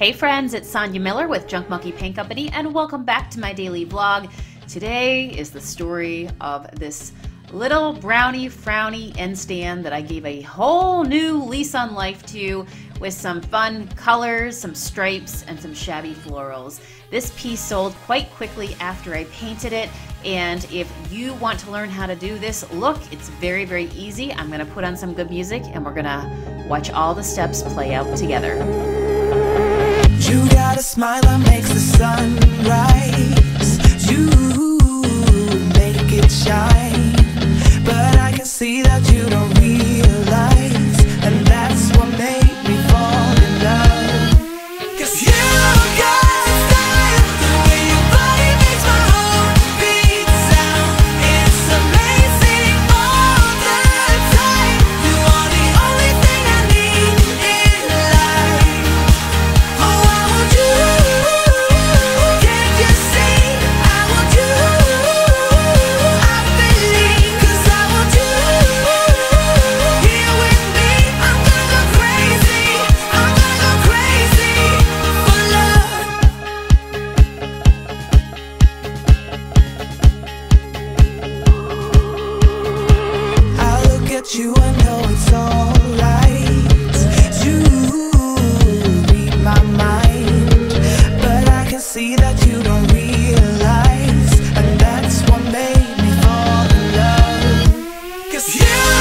Hey friends, it's Sonia Miller with Junk Monkey Paint Company and welcome back to my daily vlog. Today is the story of this little brownie frowny end stand that I gave a whole new lease on life to with some fun colors, some stripes, and some shabby florals. This piece sold quite quickly after I painted it, and if you want to learn how to do this look, it's very, very easy. I'm gonna put on some good music and we're gonna watch all the steps play out together. You got a smile that makes the sun rise. You make it shine, but I can see that you don't realize, and that's what made me fall in love. 'Cause you got style, the way your body makes my heart beat sound. It's amazing all the time. You are the only thing I need in life. Oh, you and know it's all right. You read my mind, but I can see that you don't realize, and that's what made me fall in love. 'Cause you got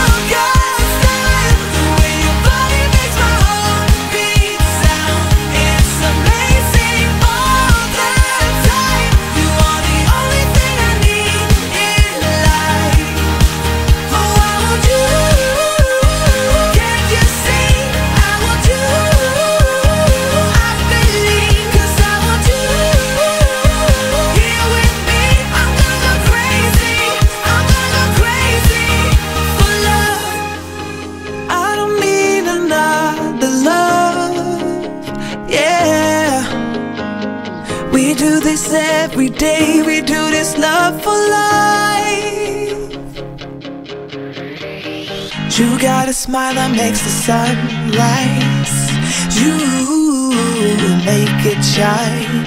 this every day, we do this love for life. You got a smile that makes the sun rise. You make it shine,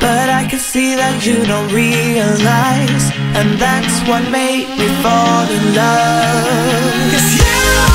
but I can see that you don't realize, and that's what made me fall in love. 'Cause you got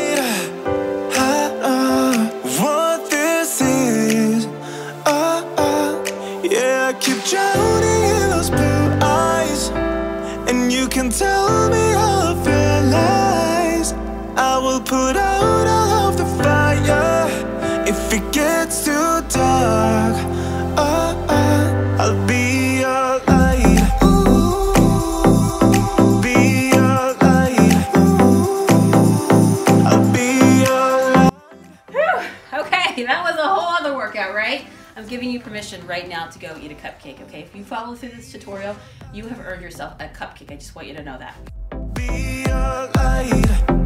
Keep drowning in those blue eyes, and you can tell me all of your lies. I will put out all of the fire if it gets too dark. Oh, oh, I'll be giving you permission right now to go eat a cupcake, okay? If you follow through this tutorial, you have earned yourself a cupcake. I just want you to know that. Be